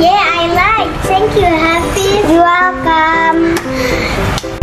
Yeah, I like. Thank you, Happy. You're welcome.